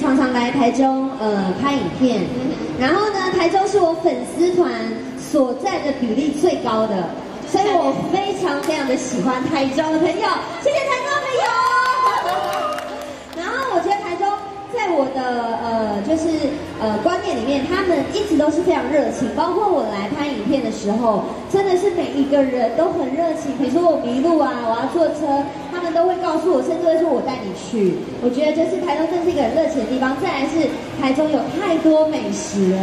常常来台中拍影片，然后呢，台中是我粉丝团所占的比例最高的，所以我非常非常的喜欢台中的朋友，谢谢台中的朋友。然后我觉得台中在我的观念里面，他们一直都是非常热情，包括我来拍影片的时候，真的是每一个人都很热情。比如说我迷路啊，我要坐车。 他们都会告诉我，甚至会说我带你去。我觉得就是台中真是一个很热情的地方。再来是台中有太多美食了，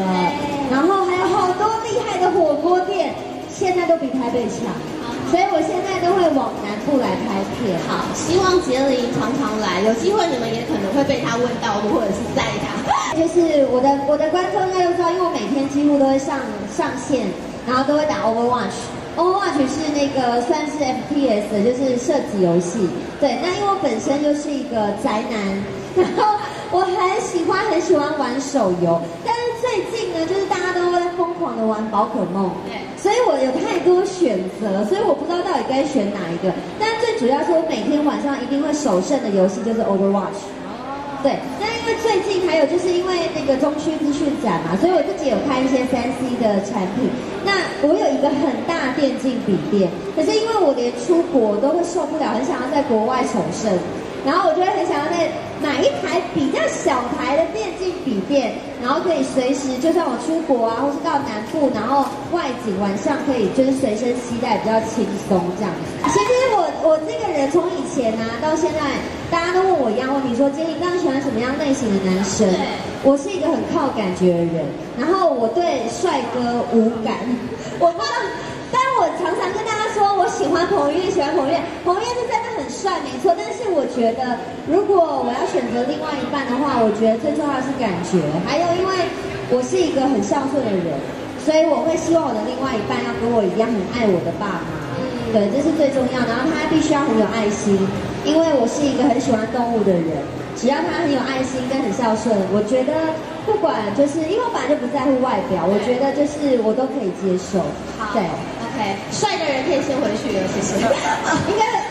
然后还有好多厉害的火锅店，现在都比台北强。所以我现在都会往南部来拍片。好，希望杰林常常来，有机会你们也可能会被他问到路，或者是载他。就是我的观众应该都知道，因为我每天几乎都会上线，然后都会打 Overwatch。 Overwatch 是那个算是 FPS， 就是射击游戏。对，那因为我本身就是一个宅男，然后我很喜欢玩手游。但是最近呢，就是大家都在疯狂的玩宝可梦，对，所以我有太多选择，所以我不知道到底该选哪一个。但最主要是我每天晚上一定会首胜的游戏就是 Overwatch。对，那因为最近还有就是因为那个中区资讯展嘛，所以我自己有开一些3C 的产品。那 我有一个很大电竞笔电，可是因为我连出国都会受不了，很想要在国外求生，然后我就会很想要再买一台比较小台的电竞笔电，然后可以随时，就算我出国啊，或是到南部，然后外景晚上可以就是随身携带，比较轻松这样子。其实我这个人从以前啊到现在，大家都问我一样问题，说杰林更喜欢什么样类型的男生？我是一个很靠感觉的人，然后我对帅哥无感。 我不知道，但我常常跟大家说，我喜欢彭于晏，喜欢彭于晏。彭于晏是真的很帅，没错。但是我觉得，如果我要选择另外一半的话，我觉得最重要的是感觉。还有，因为我是一个很孝顺的人，所以我会希望我的另外一半要跟我一样很爱我的爸妈。对，这是最重要。然后他必须要很有爱心，因为我是一个很喜欢动物的人。只要他很有爱心跟很孝顺，我觉得。 不管就是因为我本来就不在乎外表，我觉得就是我都可以接受。好，对 ，OK， 帅的人可以先回去了，谢谢。应该